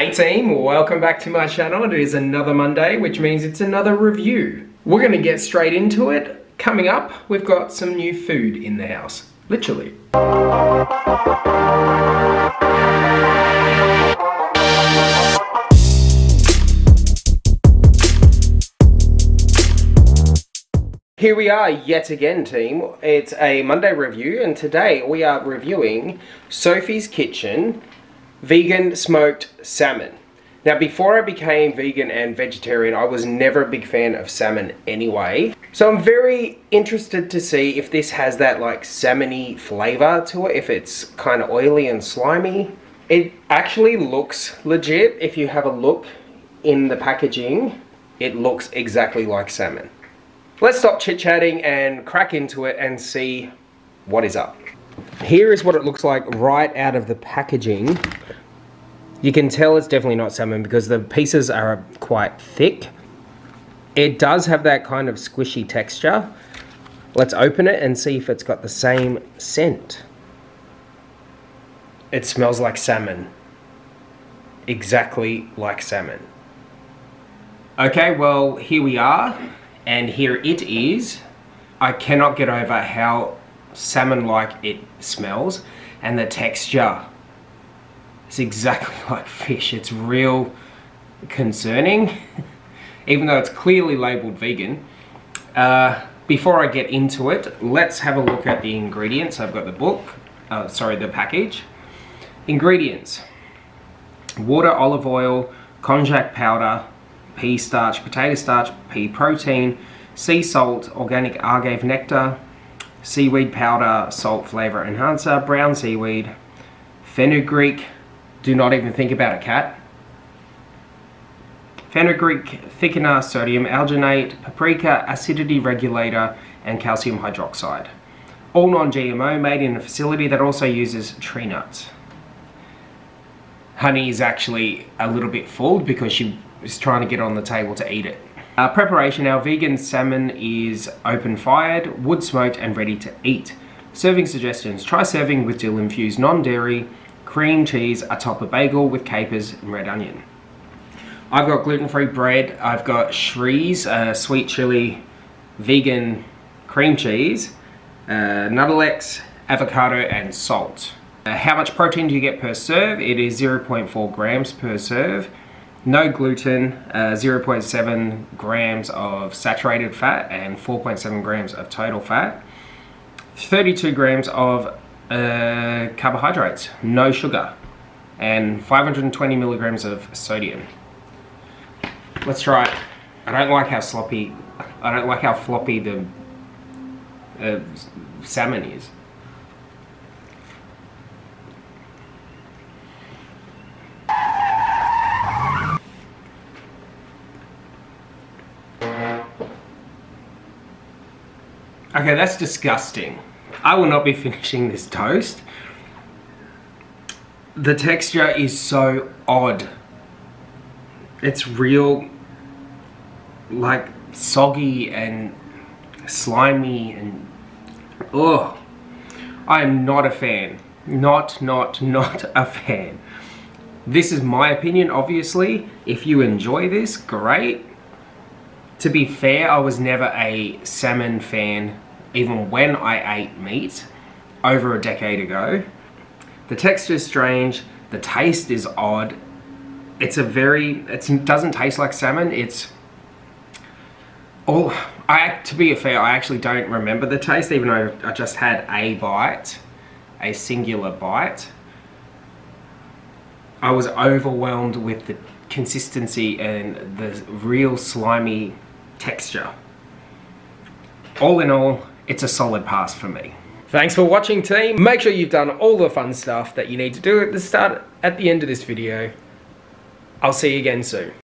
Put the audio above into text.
Hey team, welcome back to my channel. It is another Monday, which means it's another review. We're gonna get straight into it. Coming up, we've got some new food in the house, literally. Here we are yet again, team. It's a Monday review, and today we are reviewing Sophie's Kitchen vegan smoked salmon. Now, before I became vegan and vegetarian, I was never a big fan of salmon anyway. So I'm very interested to see if this has that like salmon-y flavor to it, if it's kind of oily and slimy. It actually looks legit. If you have a look in the packaging, it looks exactly like salmon. Let's stop chit-chatting and crack into it and see what is up. Here is what it looks like right out of the packaging. You can tell it's definitely not salmon because the pieces are quite thick. It does have that kind of squishy texture. Let's open it and see if it's got the same scent. It smells like salmon. Exactly like salmon. Okay, well, here we are. And here it is. I cannot get over how salmon-like it smells, and the texture. It's exactly like fish. It's real concerning, even though it's clearly labeled vegan. Before I get into it, let's have a look at the ingredients. I've got the package. Ingredients: water, olive oil, konjac powder, pea starch, potato starch, pea protein, sea salt, organic agave nectar, seaweed powder, salt flavor enhancer, brown seaweed, fenugreek, do not even think about a cat, fenugreek thickener, sodium alginate, paprika, acidity regulator, and calcium hydroxide. All non-GMO, made in a facility that also uses tree nuts. Honey is actually a little bit fooled because she is trying to get on the table to eat it. Preparation: our vegan salmon is open-fired, wood-smoked and ready to eat. Serving suggestions: try serving with dill-infused non-dairy cream cheese atop a bagel with capers and red onion. I've got gluten-free bread, I've got Shree's sweet chili vegan cream cheese, Nuttalex, avocado and salt. How much protein do you get per serve? It is 0.4 grams per serve. No gluten, 0.7 grams of saturated fat and 4.7 grams of total fat. 32 grams of carbohydrates, no sugar, and 520 milligrams of sodium. Let's try it. I don't like how floppy the salmon is. Okay, that's disgusting. I will not be finishing this toast. The texture is so odd. It's real, like, soggy and slimy and ugh. I am not a fan. Not a fan. This is my opinion, obviously. If you enjoy this, great. To be fair, I was never a salmon fan, even when I ate meat over a decade ago. The texture is strange, the taste is odd. It doesn't taste like salmon. To be fair, I actually don't remember the taste, even though I just had a bite, a singular bite. I was overwhelmed with the consistency and the real slimy texture. All in all, it's a solid pass for me. Thanks for watching, team. Make sure you've done all the fun stuff that you need to do at the end of this video. I'll see you again soon.